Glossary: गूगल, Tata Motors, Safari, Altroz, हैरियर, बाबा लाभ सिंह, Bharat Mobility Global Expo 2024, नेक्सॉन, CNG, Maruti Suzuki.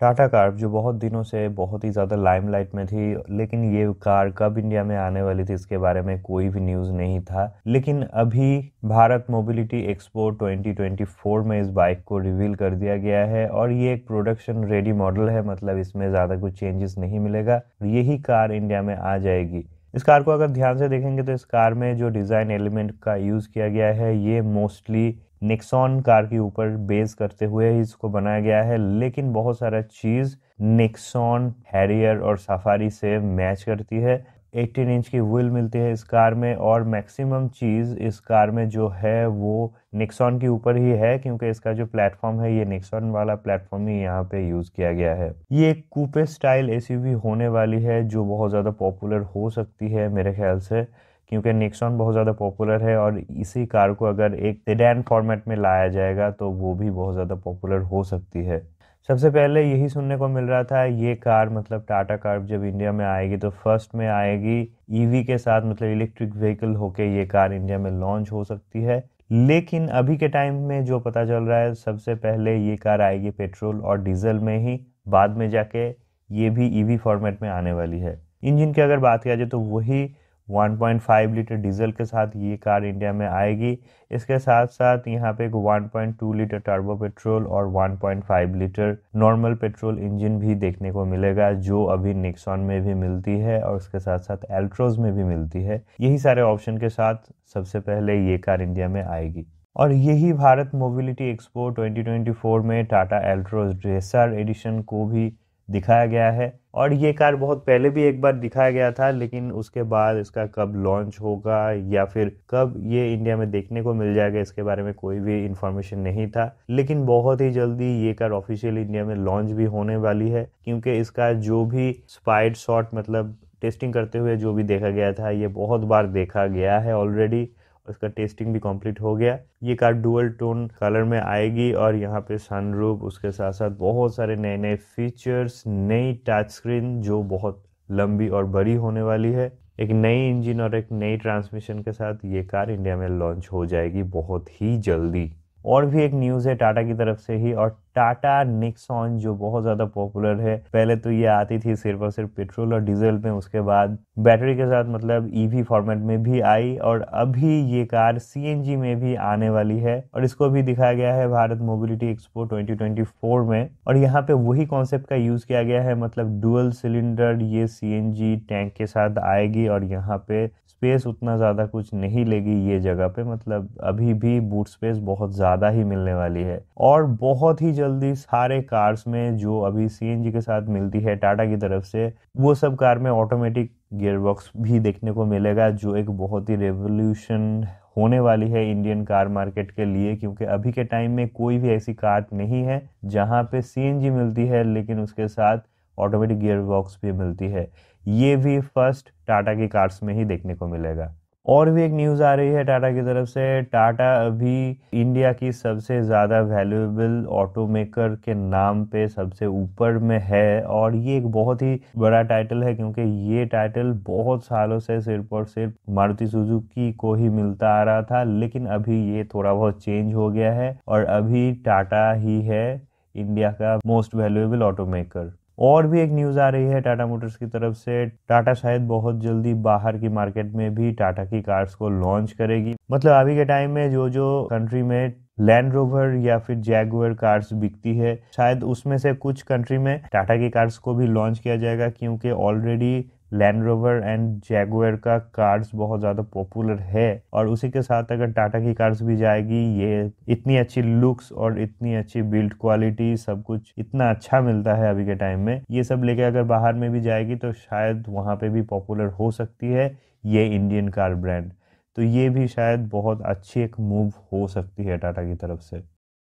Tata carp जो बहुत दिनों से बहुत ही ज़्यादा लाइमलाइट में थी, लेकिन ये कार कब इंडिया में आने वाली थी इसके बारे में कोई भी न्यूज़ नहीं था। लेकिन अभी भारत मोबिलिटी एक्सपो 2024 में इस बाइक को रिवील कर दिया गया है और ये एक प्रोडक्शन रेडी मॉडल है, मतलब इसमें ज़्यादा कुछ चेंजेस नहीं मिलेगा, यही कार इंडिया में आ जाएगी। इस कार को अगर ध्यान से देखेंगे तो इस कार में जो डिज़ाइन एलिमेंट का यूज़ किया गया है ये मोस्टली नेक्सॉन कार के ऊपर बेस करते हुए ही इसको बनाया गया है, लेकिन बहुत सारा चीज़ नेक्सॉन, हैरियर और सफारी से मैच करती है। 18 इंच की व्हील मिलती है इस कार में और मैक्सिमम चीज़ इस कार में जो है वो नेक्सॉन के ऊपर ही है, क्योंकि इसका जो प्लेटफॉर्म है ये नेक्सॉन वाला प्लेटफॉर्म ही यहाँ पे यूज़ किया गया है। ये एक कूपे स्टाइल एसयूवी होने वाली है जो बहुत ज़्यादा पॉपुलर हो सकती है मेरे ख्याल से, क्योंकि नेक्सॉन बहुत ज़्यादा पॉपुलर है और इसी कार को अगर एक सेडान फॉर्मेट में लाया जाएगा तो वो भी बहुत ज़्यादा पॉपुलर हो सकती है। सबसे पहले यही सुनने को मिल रहा था ये कार, मतलब टाटा कार्प जब इंडिया में आएगी तो फर्स्ट में आएगी ईवी के साथ, मतलब इलेक्ट्रिक व्हीकल होके ये कार इंडिया में लॉन्च हो सकती है। लेकिन अभी के टाइम में जो पता चल रहा है सबसे पहले ये कार आएगी पेट्रोल और डीजल में ही, बाद में जाके ये भी ईवी फॉर्मेट में आने वाली है। इंजन की अगर बात किया जाए तो वही 1.5 लीटर डीजल के साथ ये कार इंडिया में आएगी। इसके साथ साथ यहाँ पे एक 1.2 लीटर टर्बो पेट्रोल और 1.5 लीटर नॉर्मल पेट्रोल इंजन भी देखने को मिलेगा, जो अभी नेक्सॉन में भी मिलती है और उसके साथ साथ एल्ट्रोज में भी मिलती है। यही सारे ऑप्शन के साथ सबसे पहले ये कार इंडिया में आएगी और यही भारत मोबिलिटी एक्सपो 2024 में टाटा एल्ट्रोज रेसर एडिशन को भी दिखाया गया है। और ये कार बहुत पहले भी एक बार दिखाया गया था, लेकिन उसके बाद इसका कब लॉन्च होगा या फिर कब ये इंडिया में देखने को मिल जाएगा इसके बारे में कोई भी इन्फॉर्मेशन नहीं था। लेकिन बहुत ही जल्दी ये कार ऑफिशियली इंडिया में लॉन्च भी होने वाली है, क्योंकि इसका जो भी स्पाइड शॉट, मतलब टेस्टिंग करते हुए जो भी देखा गया था ये बहुत बार देखा गया है ऑलरेडी, उसका टेस्टिंग भी कंप्लीट हो गया। ये कार डुअल टोन कलर में आएगी और यहाँ पे सनरूफ, उसके साथ साथ बहुत सारे नए नए फीचर्स, नई टच स्क्रीन जो बहुत लंबी और बड़ी होने वाली है, एक नई इंजन और एक नई ट्रांसमिशन के साथ ये कार इंडिया में लॉन्च हो जाएगी बहुत ही जल्दी। और भी एक न्यूज़ है टाटा की तरफ से ही, और टाटा नेक्सॉन जो बहुत ज़्यादा पॉपुलर है, पहले तो ये आती थी सिर्फ और सिर्फ पेट्रोल और डीजल में, उसके बाद बैटरी के साथ मतलब ईवी फॉर्मेट में भी आई और अभी ये कार सीएनजी में भी आने वाली है और इसको भी दिखाया गया है भारत मोबिलिटी एक्सपो 2024 में। और यहाँ पे वही कॉन्सेप्ट का यूज़ किया गया है, मतलब डुअल सिलेंडर ये सीएनजी टैंक के साथ आएगी और यहाँ पे स्पेस उतना ज़्यादा कुछ नहीं लेगी ये जगह पे, मतलब अभी भी बूट स्पेस बहुत ज़्यादा ही मिलने वाली है। और बहुत ही जल्दी सारे कार्स में जो अभी सीएनजी के साथ मिलती है टाटा की तरफ से, वो सब कार में ऑटोमेटिक गियरबॉक्स भी देखने को मिलेगा, जो एक बहुत ही रेवोल्यूशन होने वाली है इंडियन कार मार्केट के लिए, क्योंकि अभी के टाइम में कोई भी ऐसी कार नहीं है जहां पे सीएनजी मिलती है लेकिन उसके साथ ऑटोमेटिक गियरबॉक्स भी मिलती है। ये भी फर्स्ट टाटा की कार्स में ही देखने को मिलेगा। और भी एक न्यूज़ आ रही है टाटा की तरफ से, टाटा अभी इंडिया की सबसे ज़्यादा वैल्यूएबल ऑटोमेकर के नाम पे सबसे ऊपर में है और ये एक बहुत ही बड़ा टाइटल है, क्योंकि ये टाइटल बहुत सालों से सिर्फ और सिर्फ मारुति सुजुकी को ही मिलता आ रहा था, लेकिन अभी ये थोड़ा बहुत चेंज हो गया है और अभी टाटा ही है इंडिया का मोस्ट वैल्यूएबल ऑटोमेकर। और भी एक न्यूज़ आ रही है टाटा मोटर्स की तरफ से, टाटा शायद बहुत जल्दी बाहर की मार्केट में भी टाटा की कार्स को लॉन्च करेगी, मतलब अभी के टाइम में जो जो कंट्री में लैंड रोवर या फिर जैगुआर कार्स बिकती है, शायद उसमें से कुछ कंट्री में टाटा की कार्स को भी लॉन्च किया जाएगा, क्योंकि already Land Rover and Jaguar का कार्स बहुत ज़्यादा पॉपुलर है और उसी के साथ अगर टाटा की कार्स भी जाएगी, ये इतनी अच्छी लुक्स और इतनी अच्छी बिल्ड क्वालिटी, सब कुछ इतना अच्छा मिलता है अभी के टाइम में, ये सब लेके अगर बाहर में भी जाएगी तो शायद वहाँ पे भी पॉपुलर हो सकती है ये इंडियन कार ब्रांड। तो ये भी शायद बहुत अच्छी एक मूव हो सकती है टाटा की तरफ से।